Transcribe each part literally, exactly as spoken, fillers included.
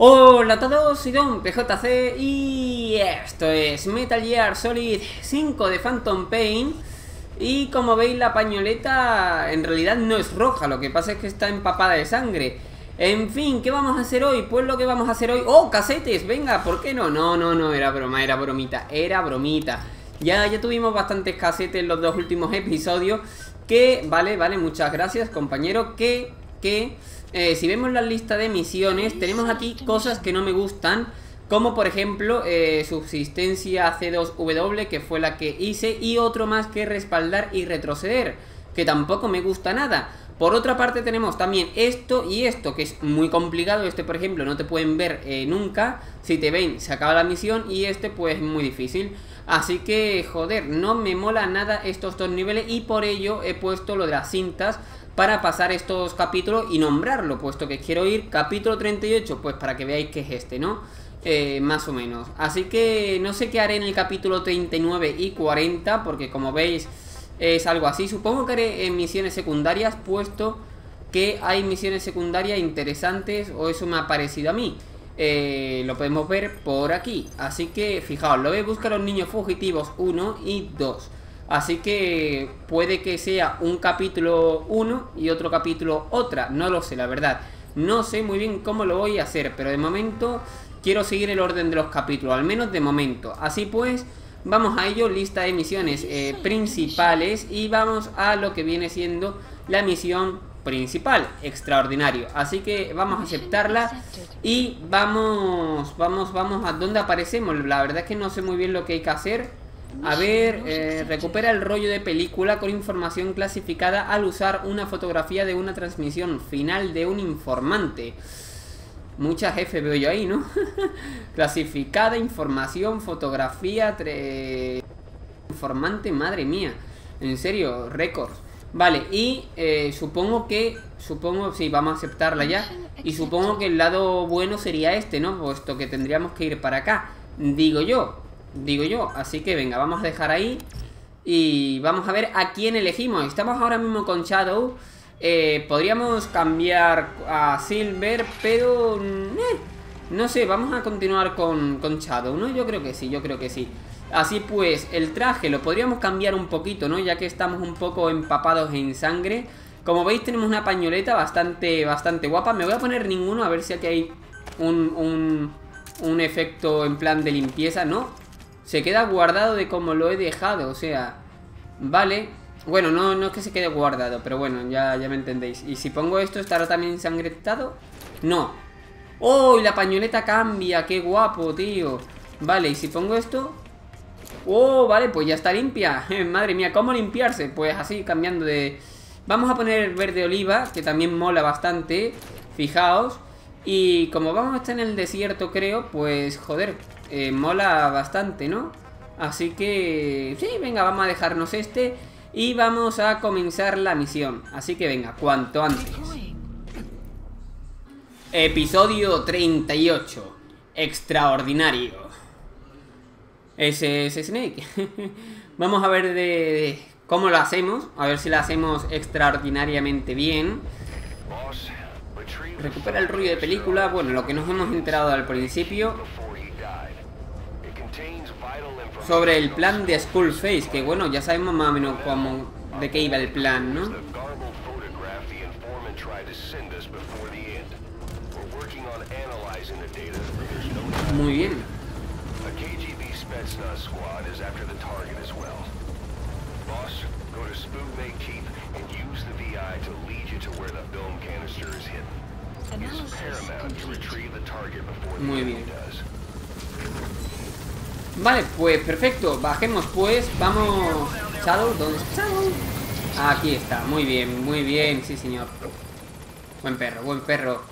Hola a todos, soy Don P J C y esto es Metal Gear Solid cinco de Phantom Pain. Y como veis, la pañoleta en realidad no es roja, lo que pasa es que está empapada de sangre. En fin, ¿qué vamos a hacer hoy? Pues lo que vamos a hacer hoy... ¡Oh, casetes! Venga, ¿por qué no? No, no, no, era broma, era bromita, era bromita. Ya, ya tuvimos bastantes casetes en los dos últimos episodios. Que, vale, vale, muchas gracias, compañero, que... que eh, si vemos la lista de misiones, tenemos aquí cosas que no me gustan, como por ejemplo eh, subsistencia C dos W, que fue la que hice, y otro más que respaldar y retroceder, que tampoco me gusta nada. Por otra parte tenemos también esto y esto, que es muy complicado. Este por ejemplo no te pueden ver eh, nunca, si te ven se acaba la misión, y este pues es muy difícil. Así que joder, no me mola nada estos dos niveles, y por ello he puesto lo de las cintas para pasar estos capítulos y nombrarlo, puesto que quiero ir capítulo treinta y ocho, pues para que veáis que es este, ¿no? Eh, más o menos. Así que no sé qué haré en el capítulo treinta y nueve y cuarenta, porque como veis es algo así. Supongo que haré en misiones secundarias, puesto que hay misiones secundarias interesantes, o eso me ha parecido a mí. Eh, lo podemos ver por aquí. Así que fijaos, lo veis, busca a los niños fugitivos uno y dos. Así que puede que sea un capítulo uno y otro capítulo otra, no lo sé, la verdad. No sé muy bien cómo lo voy a hacer, pero de momento quiero seguir el orden de los capítulos, al menos de momento. Así pues, vamos a ello, lista de misiones eh, principales, y vamos a lo que viene siendo la misión principal, extraordinario. Así que vamos a aceptarla y vamos, vamos, vamos a dónde aparecemos. La verdad es que no sé muy bien lo que hay que hacer. A ver, eh, recupera el rollo de película con información clasificada al usar una fotografía de una transmisión final de un informante. Mucha jefe veo yo ahí, ¿no? Clasificada, información, fotografía, tre... informante, madre mía. En serio, récords. Vale, y eh, supongo que... Supongo, sí, vamos a aceptarla ya. Y supongo que el lado bueno sería este, ¿no? Puesto que tendríamos que ir para acá, digo yo. Digo yo, así que venga, vamos a dejar ahí. Y vamos a ver a quién elegimos. Estamos ahora mismo con Shadow. eh, Podríamos cambiar a Silver, pero... Eh, no sé, vamos a continuar con, con Shadow, ¿no? Yo creo que sí, yo creo que sí. Así pues, el traje lo podríamos cambiar un poquito, ¿no? Ya que estamos un poco empapados en sangre. Como veis tenemos una pañoleta bastante, bastante guapa. Me voy a poner ninguno, a ver si aquí hay un, un, un efecto en plan de limpieza, ¿no? Se queda guardado de como lo he dejado, o sea... Vale... Bueno, no, no es que se quede guardado, pero bueno, ya, ya me entendéis. Y si pongo esto, ¿estará también ensangrentado? No. ¡Oh! Y la pañoleta cambia, qué guapo, tío. Vale, y si pongo esto... ¡Oh! Vale, pues ya está limpia. Madre mía, ¿cómo limpiarse? Pues así, cambiando de... Vamos a poner verde oliva, que también mola bastante. Fijaos. Y como vamos a estar en el desierto, creo, pues joder... Eh, mola bastante, ¿no? Así que... Sí, venga, vamos a dejarnos este y vamos a comenzar la misión. Así que venga, cuanto antes. Episodio treinta y ocho. Extraordinario. Ese es Snake. Vamos a ver de, de cómo lo hacemos. A ver si lo hacemos extraordinariamente bien. Recupera el ruido de película. Bueno, lo que nos hemos enterado al principio... sobre el plan de Skull Face, que bueno, ya sabemos más o menos cómo, de qué iba el plan, ¿no? Muy bien. Muy bien. Vale, pues perfecto, bajemos pues, vamos... Shadow, ¿dónde está Shadow? Aquí está, muy bien, muy bien, sí señor. Buen perro, buen perro.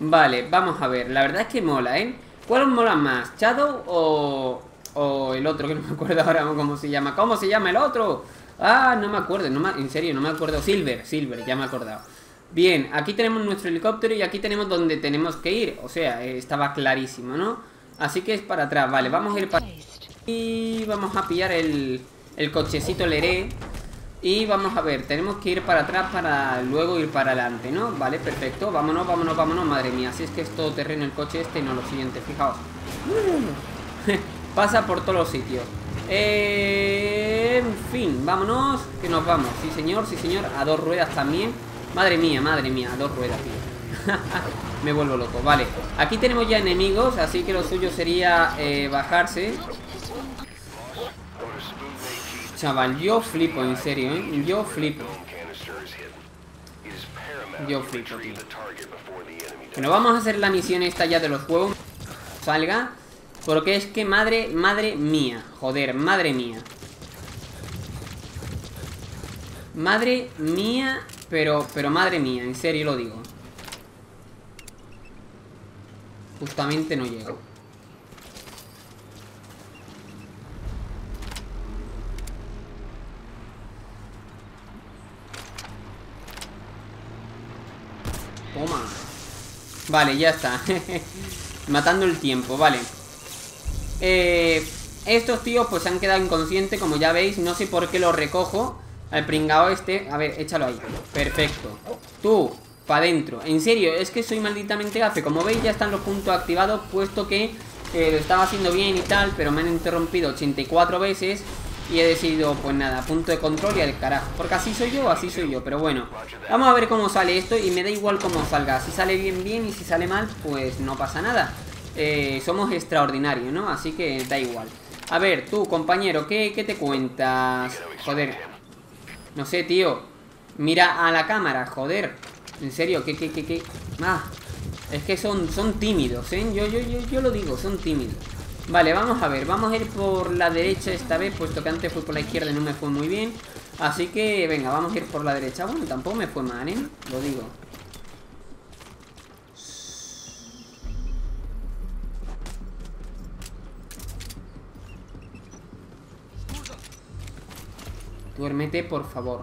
Vale, vamos a ver, la verdad es que mola, ¿eh? ¿Cuál mola más, Shadow o... o el otro, que no me acuerdo ahora cómo se llama? ¿Cómo se llama el otro? Ah, no me acuerdo, no me... en serio, no me acuerdo. Silver, Silver, ya me he acordado. Bien, aquí tenemos nuestro helicóptero y aquí tenemos donde tenemos que ir, o sea, estaba clarísimo, ¿no? Así que es para atrás, vale, vamos a ir para... Y vamos a pillar el, el cochecito Leré. Y vamos a ver, tenemos que ir para atrás para luego ir para adelante, ¿no? Vale, perfecto, vámonos, vámonos, vámonos. Madre mía, si es que es todo terreno el coche este. No, lo siguiente, fijaos. Pasa por todos los sitios. eh, En fin, vámonos, que nos vamos. Sí señor, sí señor, a dos ruedas también. Madre mía, madre mía, a dos ruedas, tío. Me vuelvo loco, vale. Aquí tenemos ya enemigos, así que lo suyo sería eh, bajarse. Chaval, yo flipo, en serio, ¿eh? Yo flipo. Yo flipo, tío. Bueno, vamos a hacer la misión esta ya de los juegos. Salga. Porque es que madre, madre mía. Joder, madre mía. Madre mía, pero, pero madre mía, en serio lo digo. Justamente no llego. Toma. Vale, ya está. Matando el tiempo, vale. eh, Estos tíos pues se han quedado inconscientes, como ya veis. No sé por qué los recojo. Al pringao este, a ver, échalo ahí. Perfecto, tú, para adentro. En serio, es que soy malditamente gafe. Como veis ya están los puntos activados, puesto que eh, lo estaba haciendo bien y tal, pero me han interrumpido ochenta y cuatro veces y he decidido, pues nada, punto de control y al carajo. Porque así soy yo, así soy yo, pero bueno. Vamos a ver cómo sale esto y me da igual cómo salga. Si sale bien, bien, y si sale mal, pues no pasa nada. eh, Somos extraordinarios, ¿no? Así que da igual. A ver, tú, compañero, ¿qué, qué te cuentas? Joder. No sé, tío. Mira a la cámara, joder. En serio, ¿qué, qué, qué, qué? Ah, es que son, son tímidos, ¿eh? Yo, yo, yo, yo lo digo, son tímidos. Vale, vamos a ver, vamos a ir por la derecha esta vez, puesto que antes fui por la izquierda y no me fue muy bien. Así que, venga, vamos a ir por la derecha. Bueno, tampoco me fue mal, ¿eh? Lo digo. Duérmete, por favor.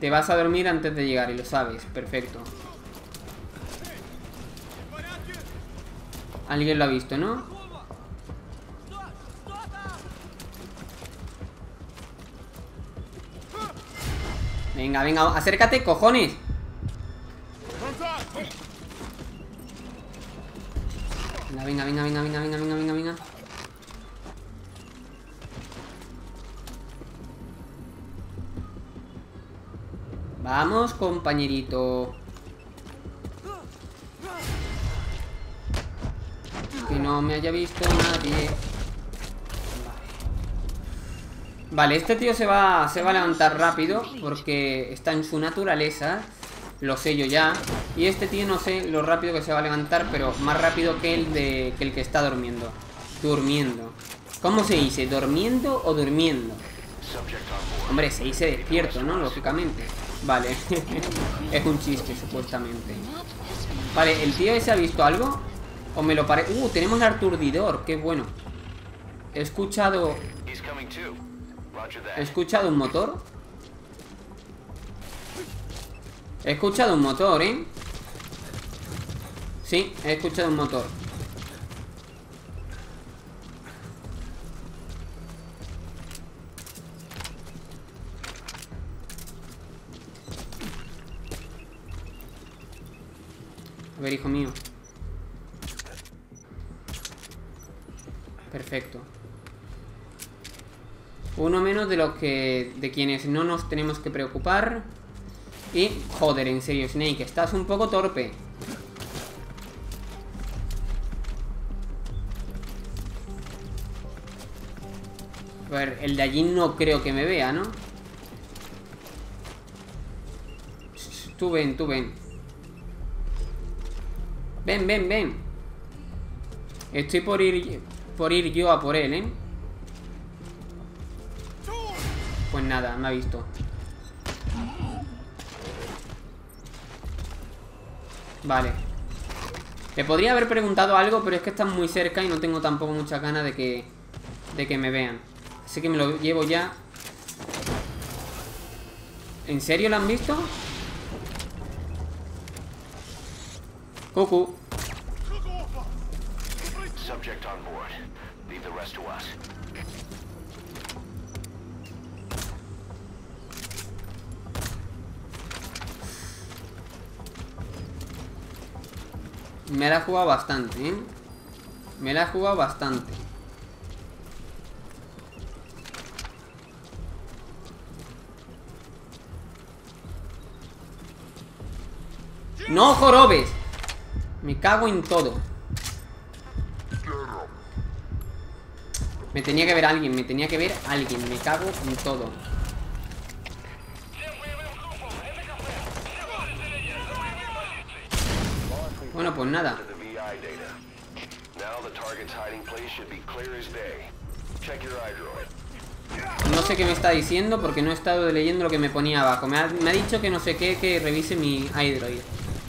Te vas a dormir antes de llegar y lo sabes. Perfecto. Alguien lo ha visto, ¿no? Venga, venga, acércate, cojones. Venga, venga, venga, venga, venga, venga, venga, venga, venga. Vamos, compañerito. Que no me haya visto nadie. Vale, vale, este tío se va, se va a levantar rápido porque está en su naturaleza. Lo sé yo ya. Y este tío no sé lo rápido que se va a levantar, pero más rápido que el, de, que, el que está durmiendo. Durmiendo. ¿Cómo se dice? ¿Dormiendo o durmiendo? Hombre, se dice despierto, ¿no? Lógicamente. Vale, es un chiste, supuestamente. Vale, ¿el tío ese ha visto algo? ¿O me lo parece? Uh, tenemos el aturdidor, qué bueno. He escuchado... He escuchado un motor. He escuchado un motor, ¿eh? Sí, he escuchado un motor. A ver, hijo mío. Perfecto. Uno menos de los que... de quienes no nos tenemos que preocupar. Y... joder, en serio, Snake, estás un poco torpe. A ver, el de allí no creo que me vea, ¿no? Tú ven, tú ven. Ven, ven, ven. Estoy por ir por ir yo a por él, ¿eh? Pues nada, me ha visto. Vale. Le podría haber preguntado algo, pero es que están muy cerca y no tengo tampoco muchas ganas de que de que me vean. Así que me lo llevo ya. ¿En serio lo han visto? Cucu. subject on board. Leave the rest to us. Me la he jugado bastante, ¿eh? Me la he jugado bastante. ¡No jorobes! Me cago en todo. Me tenía que ver alguien, me tenía que ver alguien. Me cago en todo. Bueno, pues nada. No sé qué me está diciendo porque no he estado leyendo lo que me ponía abajo. Me ha, me ha dicho que no sé qué, que revise mi iDroid.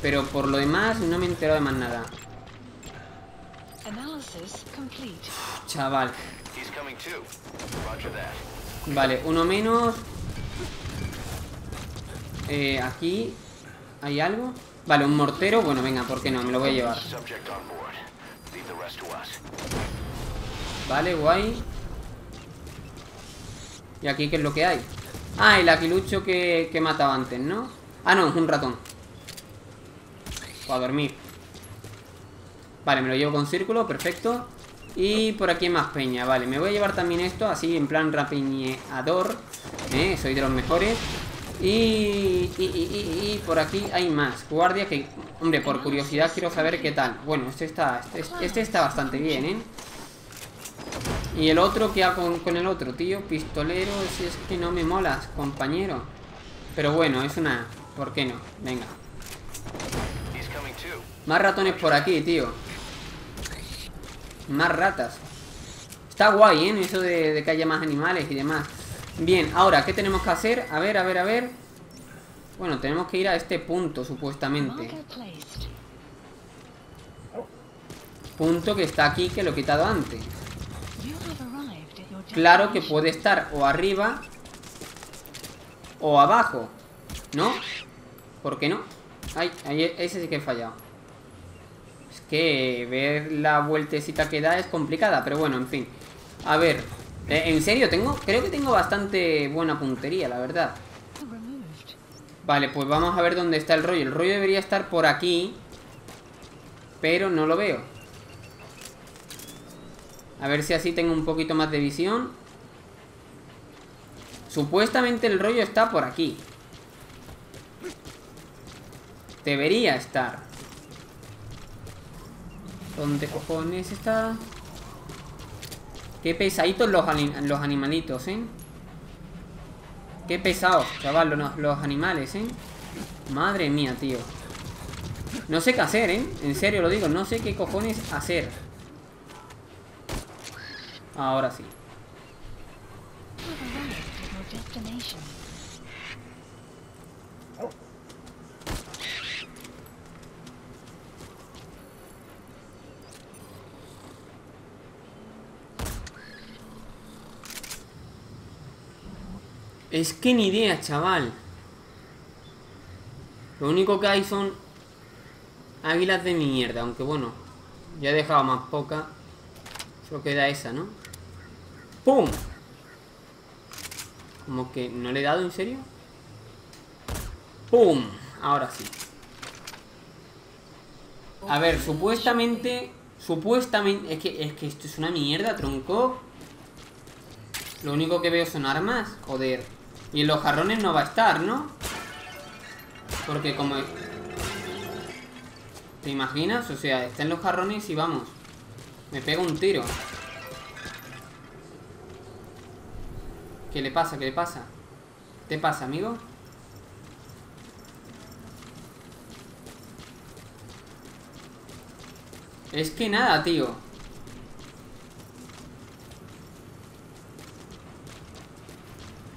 Pero por lo demás no me he enterado de más nada. Chaval. Vale, uno menos. Eh, aquí hay algo. Vale, un mortero, bueno, venga, ¿por qué no? Me lo voy a llevar. Vale, guay. ¿Y aquí qué es lo que hay? Ah, el aquilucho que, que mataba antes, ¿no? Ah, no, es un ratón. Para dormir. Vale, me lo llevo con círculo, perfecto. Y por aquí hay más peña, vale. Me voy a llevar también esto, así en plan rapiñador, ¿eh? Soy de los mejores. Y, y, y, y, y por aquí hay más guardias que, hombre, por curiosidad quiero saber qué tal. Bueno, este está este, este está bastante bien, ¿eh? Y el otro, ¿qué hago con, con el otro, tío? Pistolero, si es que no me molas, compañero. Pero bueno, es una... ¿por qué no? Venga. Más ratones por aquí, tío. Más ratas. Está guay, ¿eh? Eso de, de que haya más animales y demás. Bien, ahora, ¿qué tenemos que hacer? A ver, a ver, a ver. Bueno, tenemos que ir a este punto, supuestamente. Punto que está aquí, que lo he quitado antes. Claro que puede estar o arriba o abajo, ¿no? ¿Por qué no? Ay, ahí, ese sí que he fallado. Es que ver la vueltecita que da es complicada, pero bueno, en fin. A ver... Eh, en serio, tengo, creo que tengo bastante buena puntería, la verdad. Vale, pues vamos a ver dónde está el rollo. El rollo debería estar por aquí, pero no lo veo. A ver si así tengo un poquito más de visión. Supuestamente el rollo está por aquí. Debería estar. ¿Dónde cojones está...? Qué pesaditos los, anim los animalitos, ¿eh? Qué pesados, chaval, los, los animales, ¿eh? Madre mía, tío. No sé qué hacer, ¿eh? En serio lo digo, no sé qué cojones hacer. Ahora sí. Es que ni idea, chaval. Lo único que hay son águilas de mierda, aunque bueno, ya he dejado más poca. Solo queda esa, ¿no? ¡Pum! Como que no le he dado, ¿en serio? ¡Pum! Ahora sí. A ver, supuestamente... Supuestamente... Es que, es que esto es una mierda, tronco. Lo único que veo son armas, joder. Y en los jarrones no va a estar, ¿no? Porque como... ¿Te imaginas? O sea, está en los jarrones y vamos. Me pega un tiro. ¿Qué le pasa? ¿Qué le pasa? ¿Qué te pasa, amigo? Es que nada, tío.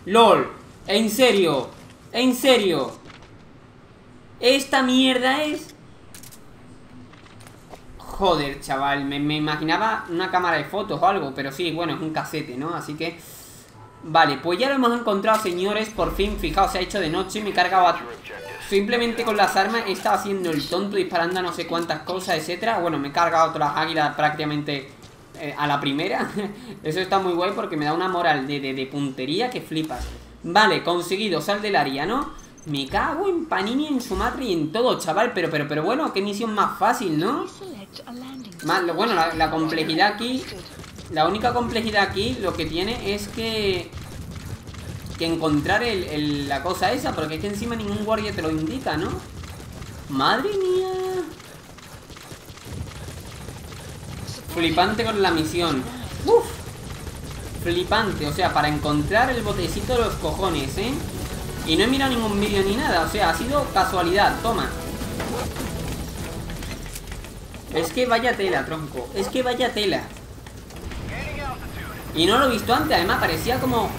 LOL. En serio, en serio. Esta mierda es... Joder, chaval, me, me imaginaba una cámara de fotos o algo, pero sí, bueno, es un casete, ¿no? Así que... Vale, pues ya lo hemos encontrado, señores, por fin. Fijaos, se ha hecho de noche y me he cargado a... Simplemente con las armas he estado haciendo el tonto, disparando a no sé cuántas cosas, etcétera. Bueno, me he cargado a todas las águilas prácticamente eh, a la primera. Eso está muy guay porque me da una moral de, de, de puntería que flipas. Vale, conseguido, sal del área, ¿no? Me cago en Panini, en su madre y en todo, chaval. Pero, pero, pero bueno, qué misión más fácil, ¿no? Más, bueno, la, la complejidad aquí... La única complejidad aquí lo que tiene es que... Que encontrar el, el, la cosa esa. Porque es que encima ningún guardia te lo indica, ¿no? Madre mía. Flipante con la misión. Uf. Flipante, o sea, para encontrar el botecito de los cojones, ¿eh? Y no he mirado ningún vídeo ni nada. O sea, ha sido casualidad, toma. Es que vaya tela, tronco. Es que vaya tela. Y no lo he visto antes, además parecía como...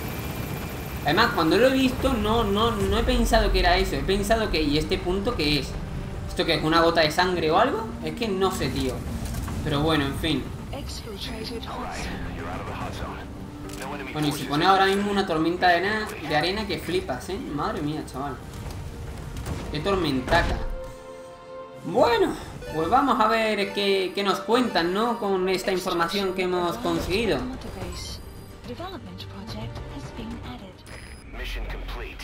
Además, cuando lo he visto, no, no, no he pensado que era eso. He pensado que... ¿Y este punto qué es? ¿Esto qué es? ¿Una gota de sangre o algo? Es que no sé, tío. Pero bueno, en fin. Bueno, y se pone ahora mismo una tormenta de arena, de arena que flipas, ¿eh? Madre mía, chaval. Qué tormentaca. Bueno, pues vamos a ver qué, qué nos cuentan, ¿no? Con esta información que hemos conseguido.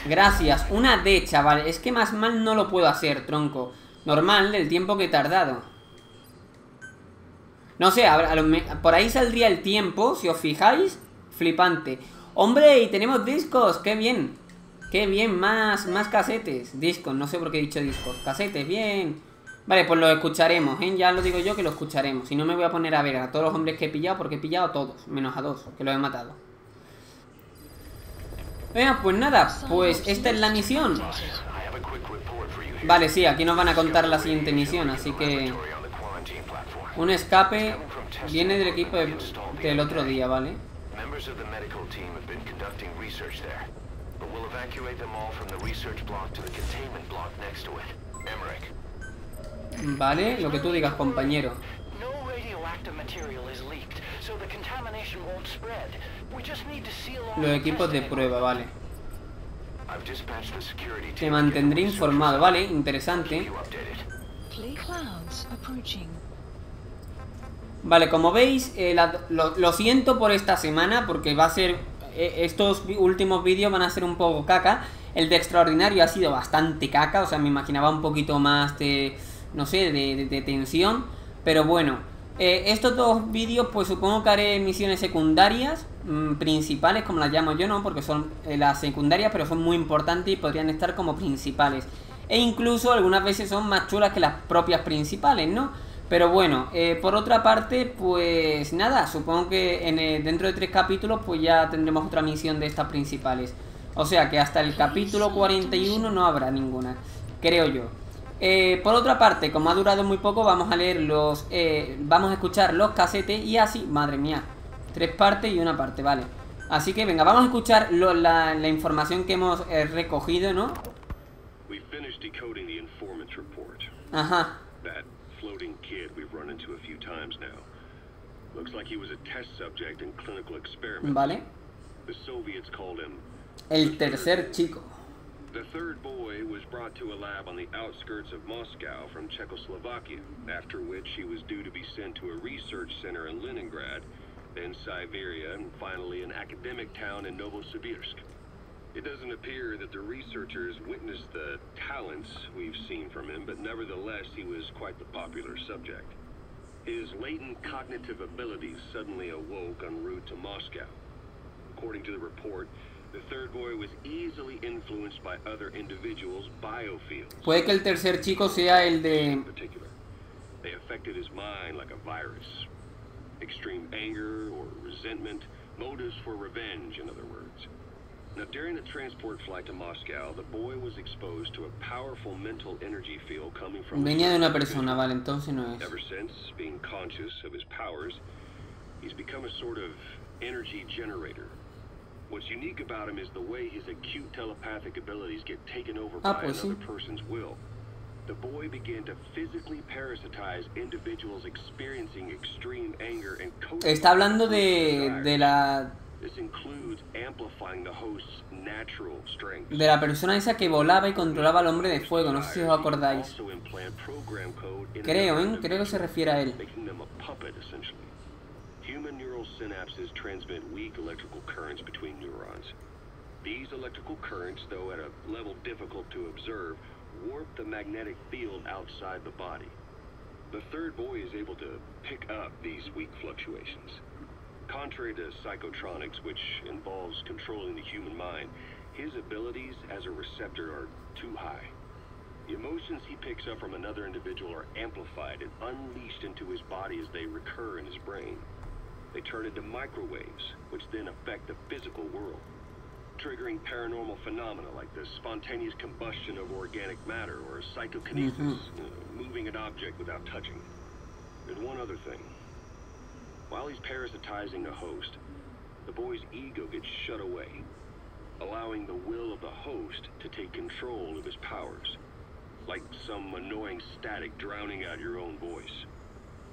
Gracias, una D, chaval. Es que más mal no lo puedo hacer, tronco. Normal, del tiempo que he tardado. No sé, a, a lo, me, por ahí saldría el tiempo, si os fijáis. Flipante. ¡Hombre, y tenemos discos! ¡Qué bien! ¡Qué bien! Más, más casetes. Discos, no sé por qué he dicho discos. Casetes, bien. Vale, pues lo escucharemos, ¿eh? Ya lo digo yo que lo escucharemos. Si no me voy a poner a ver a todos los hombres que he pillado, porque he pillado a todos, menos a dos, que los he matado. Venga, pues nada, pues esta es la misión. Vale, sí, aquí nos van a contar la siguiente misión, así que... Un escape viene del equipo de, del otro día, ¿vale? Vale, lo que tú digas, compañero. Los equipos de prueba, vale. Te mantendré informado, vale, interesante. Vale, como veis, eh, la, lo, lo siento por esta semana, porque va a ser... Eh, estos últimos vídeos van a ser un poco caca. El de Extraordinario ha sido bastante caca, o sea, me imaginaba un poquito más de... No sé, de, de, de tensión, pero bueno... Eh, estos dos vídeos pues supongo que haré misiones secundarias, mmm, principales como las llamo yo, no, porque son eh, las secundarias, pero son muy importantes y podrían estar como principales. E incluso algunas veces son más chulas que las propias principales, ¿no? Pero bueno, eh, por otra parte pues nada, supongo que en, eh, dentro de tres capítulos pues ya tendremos otra misión de estas principales. O sea que hasta el capítulo cuarenta y uno no habrá ninguna, creo yo. Eh, por otra parte, como ha durado muy poco, vamos a leer los... Eh, vamos a escuchar los casetes y así... Madre mía, tres partes y una parte, vale. Así que venga, vamos a escuchar lo, la, la información que hemos eh, recogido, ¿no? Ajá. Vale. El tercer chico. The third boy was brought to a lab on the outskirts of Moscow from Czechoslovakia, after which he was due to be sent to a research center in Leningrad, then Siberia, and finally an academic town in Novosibirsk. It doesn't appear that the researchers witnessed the talents we've seen from him, but nevertheless he was quite the popular subject. His latent cognitive abilities suddenly awoke en route to Moscow. According to the report, puede que el tercer chico sea el de... Venía de una persona, vale, entonces no es. What's unique about him is the way his acute telepathic abilities get taken over ah, by pues another sí. person's will. The boy began to physically parasitize individuals experiencing extreme anger and coding. Está hablando de de la This includes amplifying the host's natural strength. De la persona esa que volaba y controlaba al hombre de fuego, no sé si os acordáis. Creo, ¿eh? Creo que se refiere a él. Human neural synapses transmit weak electrical currents between neurons. These electrical currents, though at a level difficult to observe, warp the magnetic field outside the body. The third boy is able to pick up these weak fluctuations. Contrary to psychotronics, which involves controlling the human mind, his abilities as a receptor are too high. The emotions he picks up from another individual are amplified and unleashed into his body as they recur in his brain. They turn into microwaves, which then affect the physical world, triggering paranormal phenomena like the spontaneous combustion of organic matter or psychokinesis, mm-hmm. you know, moving an object without touching it. There's one other thing. While he's parasitizing the host, the boy's ego gets shut away, allowing the will of the host to take control of his powers, like some annoying static drowning out your own voice.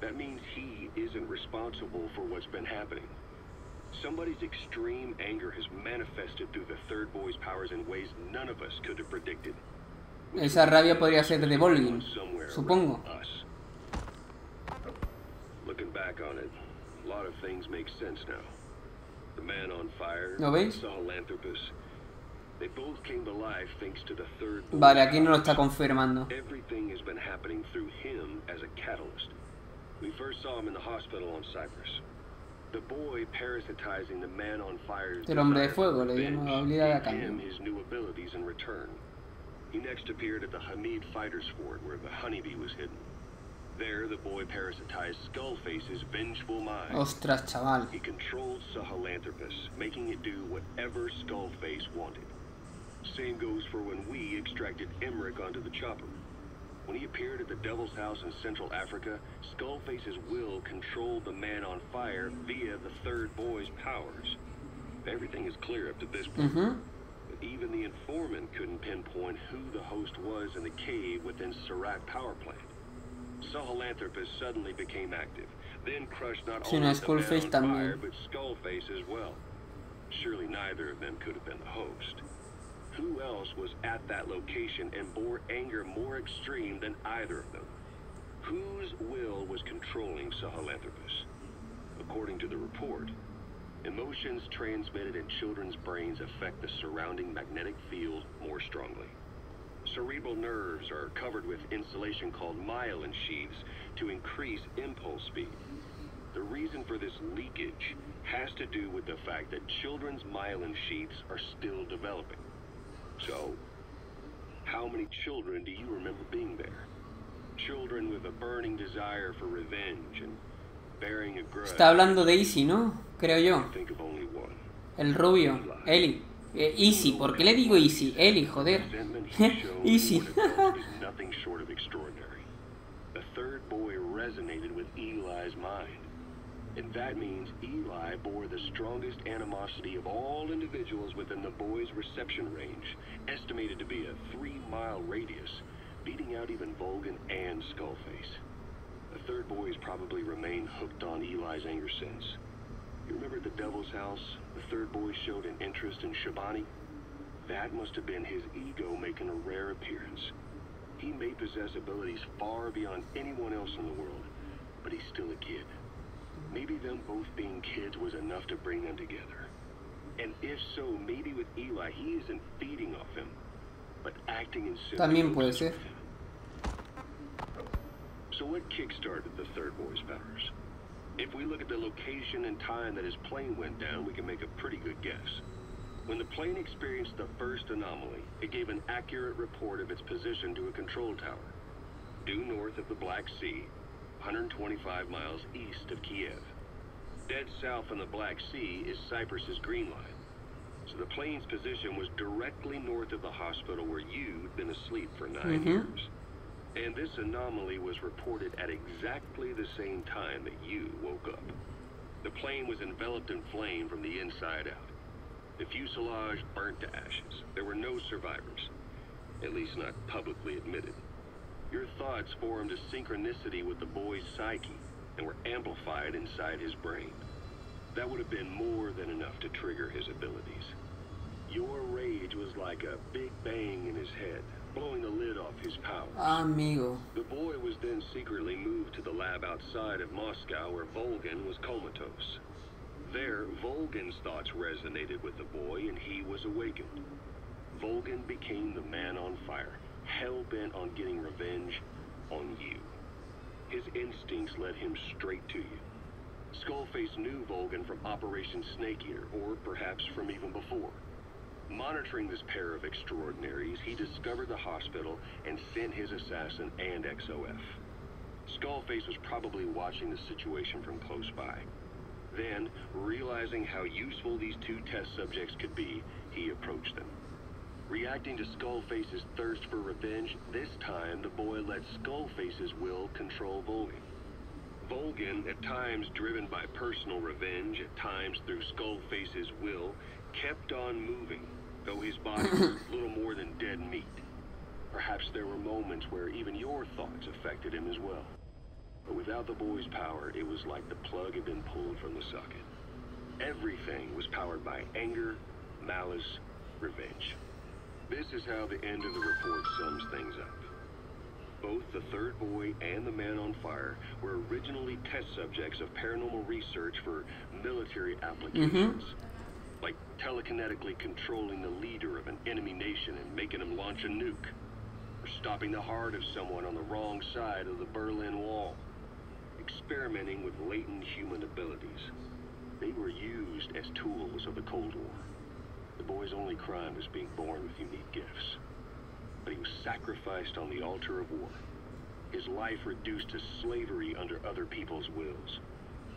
That means he isn't responsible for what's been happening. Somebody's extreme anger has manifested through the third boy's powers in ways none of us could have predicted. Esa rabia podría ser de Volgin, supongo. Looking back on it, a lot of things make sense now. The man on fire, Sahelanthropus, they both came to life thanks to the third boy. Vale, aquí no lo está confirmando. Everything has been happening through him as a catalyst. We first saw him in the hospital on Cyprus. The boy parasitizing the man on fire's El hombre de fuego le dio nueva habilidad a cambio. His new abilities in return. He next appeared at the Hamid Fighters Fort where the honeybee was hidden. There the boy parasitized Skull Face's vengeful mind. Ostras, chaval. He controlled Sahelanthropus, making it do whatever Skull Face wanted. Same goes for when we extracted Emmerich onto the chopper. When he appeared at the Devil's House in Central Africa, Skullface's will controlled the man on fire via the third boy's powers. Everything is clear up to this point. Mm-hmm. But even the informant couldn't pinpoint who the host was in the cave within Surat power plant. Sahelanthropus suddenly became active, then crushed not only the Skullface man on fire, but Skullface as well. Surely neither of them could have been the host. Who else was at that location and bore anger more extreme than either of them? Whose will was controlling Sahelanthropus? According to the report, emotions transmitted in children's brains affect the surrounding magnetic field more strongly. Cerebral nerves are covered with insulation called myelin sheaths to increase impulse speed. The reason for this leakage has to do with the fact that children's myelin sheaths are still developing. So, how many children do you remember being there? Children with a burning desire for revenge and bearing a grudge. Está hablando de Easy, ¿no? Creo yo. El rubio, Eli. Eh, Easy, ¿por qué le digo Easy? Eli, joder. Easy. Nothing short of extraordinary. The third boy resonated with Eli's mind. And that means Eli bore the strongest animosity of all individuals within the boy's reception range, estimated to be a three-mile radius, beating out even Volgin and Skullface. The third boy has probably remained hooked on Eli's anger since. You remember the Devil's House? The third boy showed an interest in Shabani? That must have been his ego making a rare appearance. He may possess abilities far beyond anyone else in the world, but he's still a kid. Maybe them both being kids was enough to bring them together. And if so, maybe with Eli he isn't feeding off him, but acting in sympathy. También puede ser. So what kickstarted the third boy's powers? If we look at the location and time that his plane went down, we can make a pretty good guess. When the plane experienced the first anomaly, it gave an accurate report of its position to a control tower, due north of the Black Sea, one hundred twenty-five miles east of Kiev. Dead south on the Black Sea is Cyprus's Green Line. So the plane's position was directly north of the hospital where you'd been asleep for nine mm-hmm. years. And this anomaly was reported at exactly the same time that you woke up. The plane was enveloped in flame from the inside out. The fuselage burnt to ashes. There were no survivors, at least not publicly admitted. Your thoughts formed a synchronicity with the boy's psyche and were amplified inside his brain. That would have been more than enough to trigger his abilities. Your rage was like a big bang in his head, blowing the lid off his power. Amigo. The boy was then secretly moved to the lab outside of Moscow where Volgin was comatose. There, Volgin's thoughts resonated with the boy and he was awakened. Volgin became the man on fire, hell-bent on getting revenge on you. His instincts led him straight to you. Skullface knew Volgin from Operation Snake Eater, or perhaps from even before. Monitoring this pair of extraordinaries, he discovered the hospital and sent his assassin and X O F. Skullface was probably watching the situation from close by. Then, realizing how useful these two test subjects could be, he approached them. Reacting to Skullface's thirst for revenge, this time the boy let Skullface's will control Volgin. Volgin, at times driven by personal revenge, at times through Skullface's will, kept on moving, though his body was little more than dead meat. Perhaps there were moments where even your thoughts affected him as well. But without the boy's power, it was like the plug had been pulled from the socket. Everything was powered by anger, malice, revenge. This is how the end of the report sums things up. Both the third boy and the man on fire were originally test subjects of paranormal research for military applications. Mm-hmm. Like telekinetically controlling the leader of an enemy nation and making him launch a nuke. Or stopping the heart of someone on the wrong side of the Berlin Wall. Experimenting with latent human abilities. They were used as tools of the Cold War. The boy's only crime was being born with unique gifts. But he was sacrificed on the altar of war. His life reduced to slavery under other people's wills.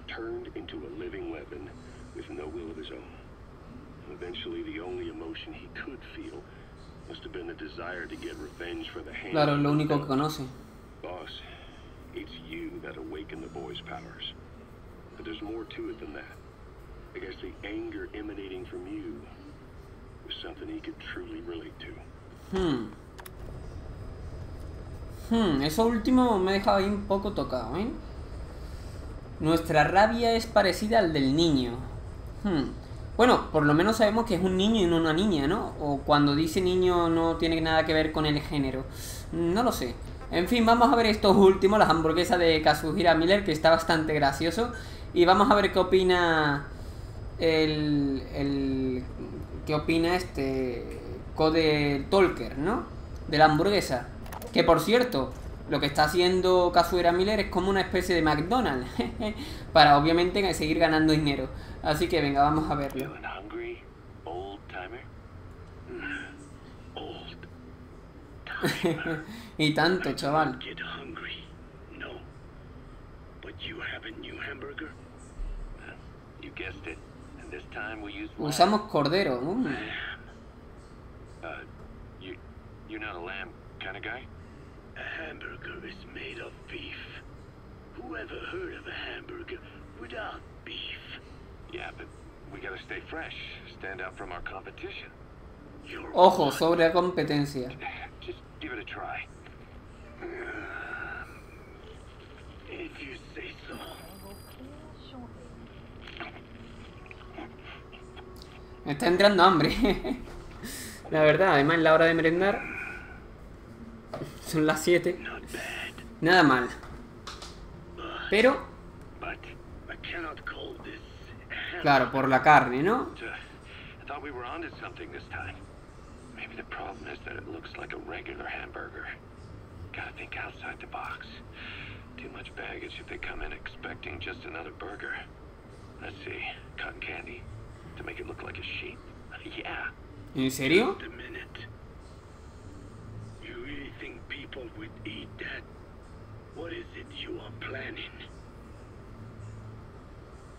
Turned into a living weapon with no will of his own. Eventually, the only emotion he could feel must have been the desire to get revenge for the hand. Claro, lo único que conoce. Boss, it's you that awakened the boy's powers. But there's more to it than that. I guess the anger emanating from you was something he could truly relate to. Hmm. Hmm, eso último me deja ahí un poco tocado, ¿eh? Nuestra rabia es parecida al del niño. Hmm. Bueno, por lo menos sabemos que es un niño y no una niña, ¿no? O cuando dice niño no tiene nada que ver con el género. No lo sé. En fin, vamos a ver estos últimos, las hamburguesas de Kazuhira Miller, que está bastante gracioso. Y vamos a ver qué opina el... el qué opina este... Code Talker, ¿no? De la hamburguesa. Que por cierto, lo que está haciendo Kazuhira Miller es como una especie de McDonald's. Para obviamente seguir ganando dinero. Así que venga, vamos a verlo. Y tanto, chaval. Usamos cordero. Mm. Kind of guy? A hamburger is made of beef. Who ever heard of a hamburger without beef? Yeah, but we gotta stay fresh, stand out from our competition. You're Ojo, sobre a competencia. Just give it a try. If you say so. Me está entrando hambre. La verdad, además es la hora de merendar. Son las siete. Nada mal. Pero... Claro, por la carne, ¿no? ¿En serio? People would eat that. What is it you are planning?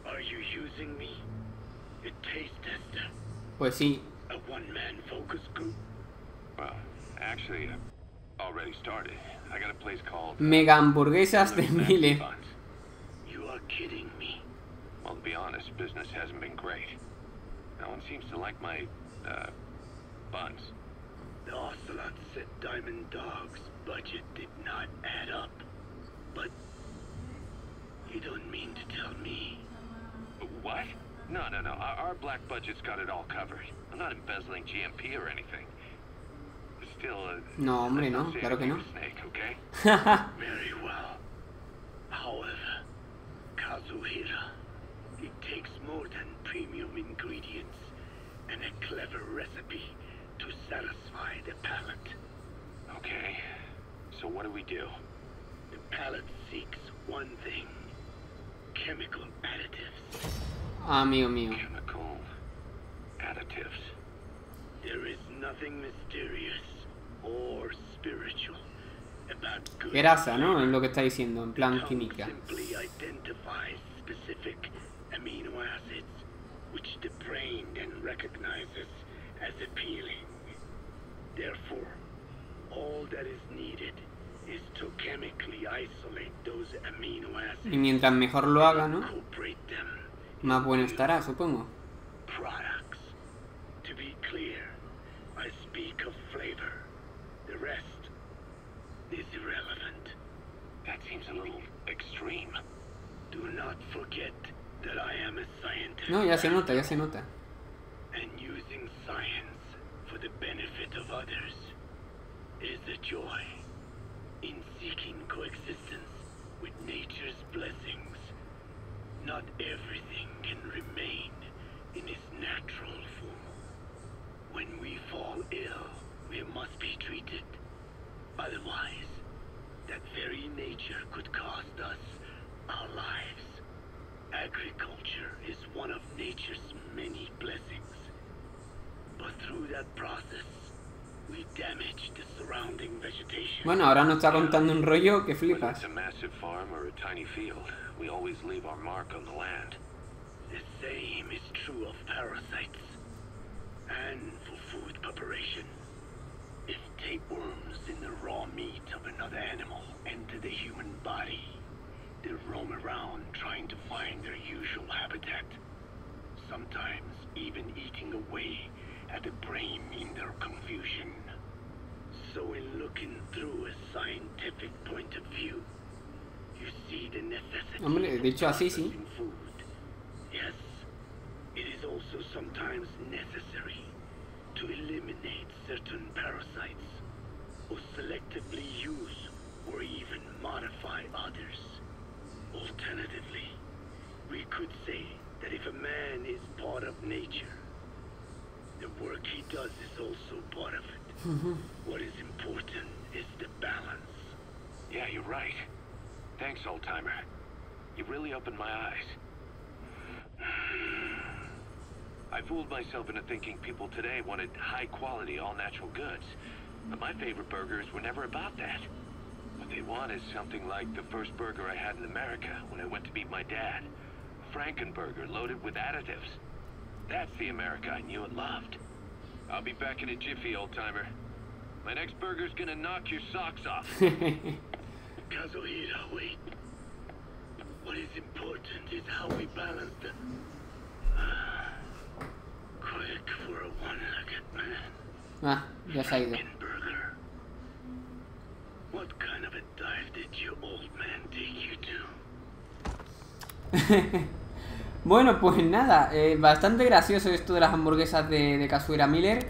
Are you using me? A taste tester? Pues sí. A one-man focus group? Well, actually, I've already started. I got a place called Mega Hamburguesas de Mille. You are kidding me. Well, to be honest, business hasn't been great. No one seems to like my uh, buns. The Ocelot said Diamond Dogs' budget did not add up, but you don't mean to tell me. What? No, no, no. Our, our black budget's got it all covered. I'm not embezzling G M P or anything. No, hombre, no, claro que no. Amigo mío. Grasa, ¿no? Es lo que está diciendo, en plan química. Y mientras mejor lo haga, ¿no? Más bueno estará, supongo. No, ya se nota, ya se nota. Bueno, ahora nos está contando un rollo que flipas. Hombre, dicho así, sí. Uh-huh. I'll be back in a jiffy, old timer. My next burger's gonna knock your socks off. Kazuhira, wait. What is important is how we balance the. Uh, quick for a one-legged man. Ah, yes, I do. What kind of a dive did your old man take you to? Bueno, pues nada, eh, bastante gracioso esto de las hamburguesas de, de Kazuhira Miller.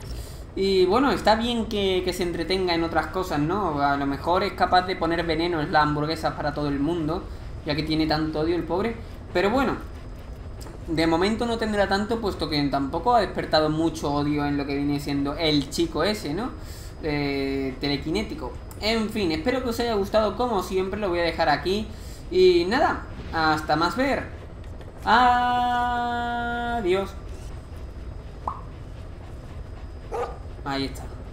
Y bueno, está bien que, que se entretenga en otras cosas, ¿no? A lo mejor es capaz de poner veneno en las hamburguesas para todo el mundo, ya que tiene tanto odio el pobre. Pero bueno, de momento no tendrá tanto, puesto que tampoco ha despertado mucho odio en lo que viene siendo el chico ese, ¿no? Eh, telequinético. En fin, espero que os haya gustado, como siempre, lo voy a dejar aquí. Y nada, hasta más ver. Adiós. Ahí está.